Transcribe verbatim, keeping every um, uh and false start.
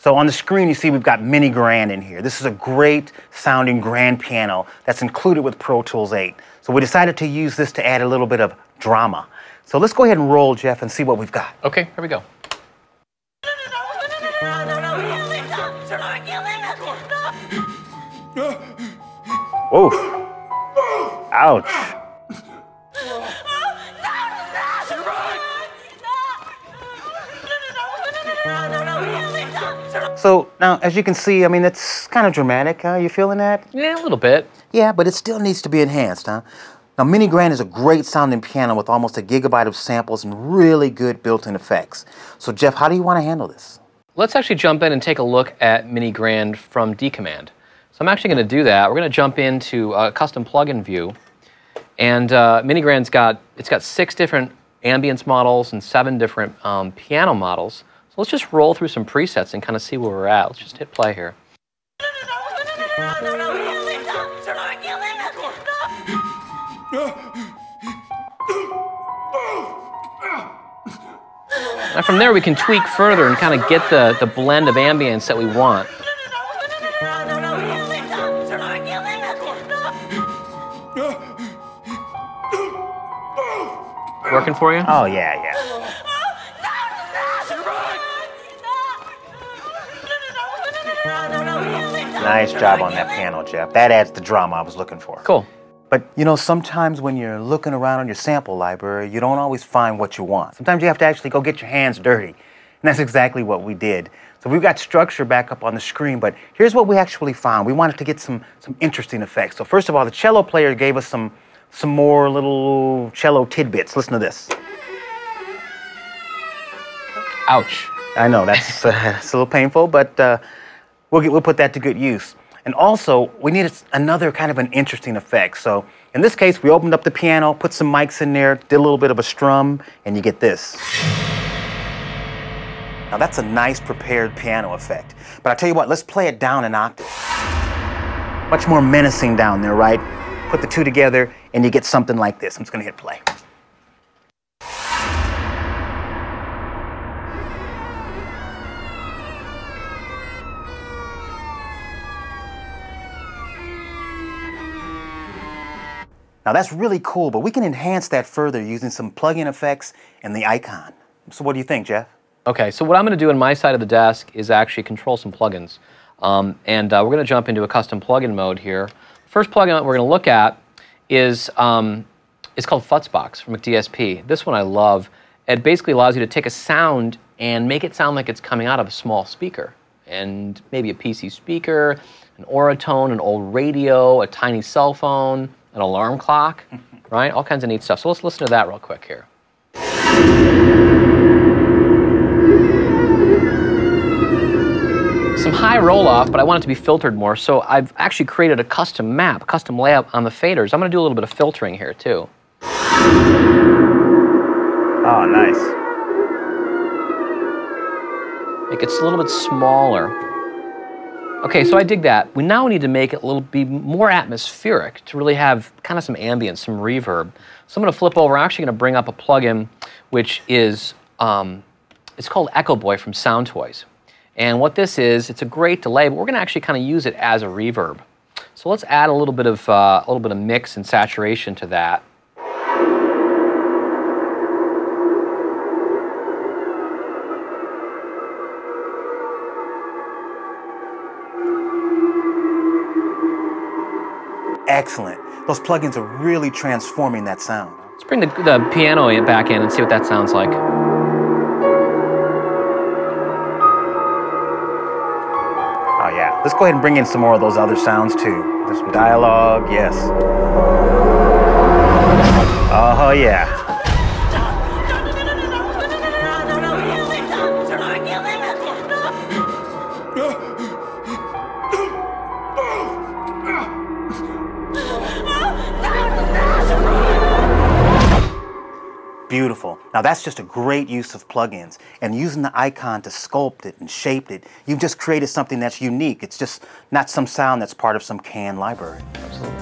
So on the screen, you see we've got mini grand in here. This is a great sounding grand piano that's included with Pro Tools eight. So we decided to use this to add a little bit of drama. So let's go ahead and roll, Jeff, and see what we've got. Okay, here we go. Whoa. Ouch. So now, as you can see, I mean, that's kind of dramatic. Huh? You feeling that? Yeah, a little bit. Yeah, but it still needs to be enhanced, huh? Now, Mini Grand is a great sounding piano with almost a gigabyte of samples and really good built-in effects. So, Jeff, how do you want to handle this? Let's actually jump in and take a look at Mini Grand from D-Command. So I'm actually going to do that. We're going to jump into a custom plugin view, and uh, Mini Grand's got it's got six different ambience models and seven different um, piano models. So let's just roll through some presets and kind of see where we're at. Let's just hit play here. And from there we can tweak further and kind of get the, the blend of ambience that we want. Working for you? Oh, yeah, yeah. Nice job on that piano, Jeff. That adds the drama I was looking for. Cool. But, you know, sometimes when you're looking around on your sample library, you don't always find what you want. Sometimes you have to actually go get your hands dirty. And that's exactly what we did. So we've got structure back up on the screen, but here's what we actually found. We wanted to get some, some interesting effects. So first of all, the cello player gave us some Some more little cello tidbits. Listen to this. Ouch. I know, that's, uh, that's a little painful, but uh, we'll, get, we'll put that to good use. And also, we needed another kind of an interesting effect. So in this case, we opened up the piano, put some mics in there, did a little bit of a strum, and you get this. Now that's a nice prepared piano effect. But I tell you what, let's play it down an octave. Much more menacing down there, right? Put the two together, and you get something like this. I'm just going to hit play. Now, that's really cool, but we can enhance that further using some plug-in effects and the icon. So what do you think, Jeff? Okay, so what I'm going to do on my side of the desk is actually control some plugins. Um, and uh, we're going to jump into a custom plugin mode here. First plugin that we're going to look at is um, it's called Futzbox from McDSP. This one I love. It basically allows you to take a sound and make it sound like it's coming out of a small speaker, and maybe a P C speaker, an Oratone, an old radio, a tiny cell phone, an alarm clock, right? All kinds of neat stuff. So let's listen to that real quick here. Some high roll-off, but I want it to be filtered more, so I've actually created a custom map, a custom layout on the faders. I'm going to do a little bit of filtering here, too. Oh, nice. It gets a little bit smaller. Okay, so I dig that. We now need to make it a little be more atmospheric to really have kind of some ambience, some reverb. So I'm going to flip over. I'm actually going to bring up a plugin, which is, um, it's called EchoBoy from Soundtoys. And what this is, it's a great delay, but we're going to actually kind of use it as a reverb. So let's add a little bit of uh, a little bit of mix and saturation to that. Excellent. Those plugins are really transforming that sound. Let's bring the, the piano back in and see what that sounds like. Let's go ahead and bring in some more of those other sounds, too. There's some dialogue, yes. Uh-huh, yeah. Beautiful. Now that's just a great use of plugins, and using the icon to sculpt it and shape it, you've just created something that's unique. It's just not some sound that's part of some canned library. Absolutely.